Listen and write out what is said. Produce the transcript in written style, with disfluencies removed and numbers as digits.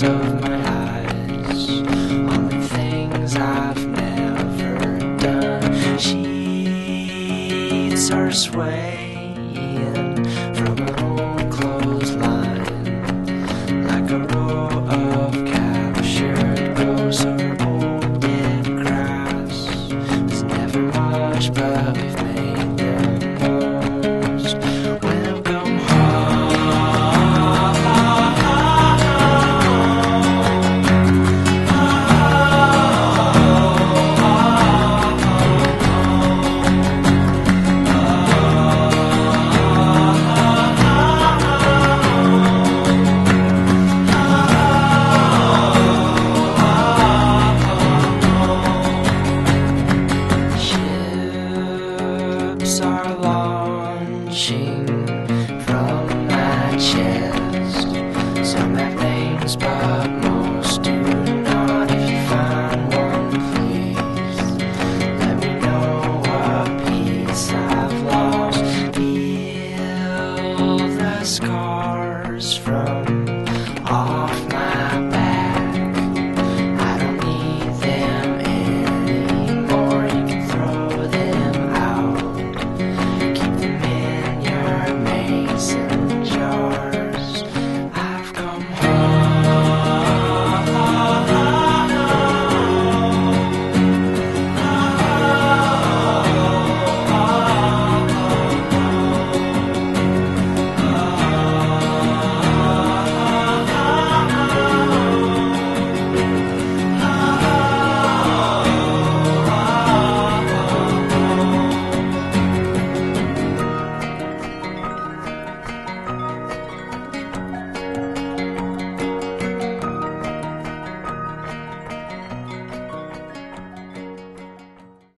corners of my eyes, on the things I've never done. Sheets are swaying from her own clothesline, like a row of captured ghosts or old dead grass. There's never much, but we've made the most. Are launching from my chest. Some have names, but most do not. If you find one, please let me know what piece I've lost. Feel the scars from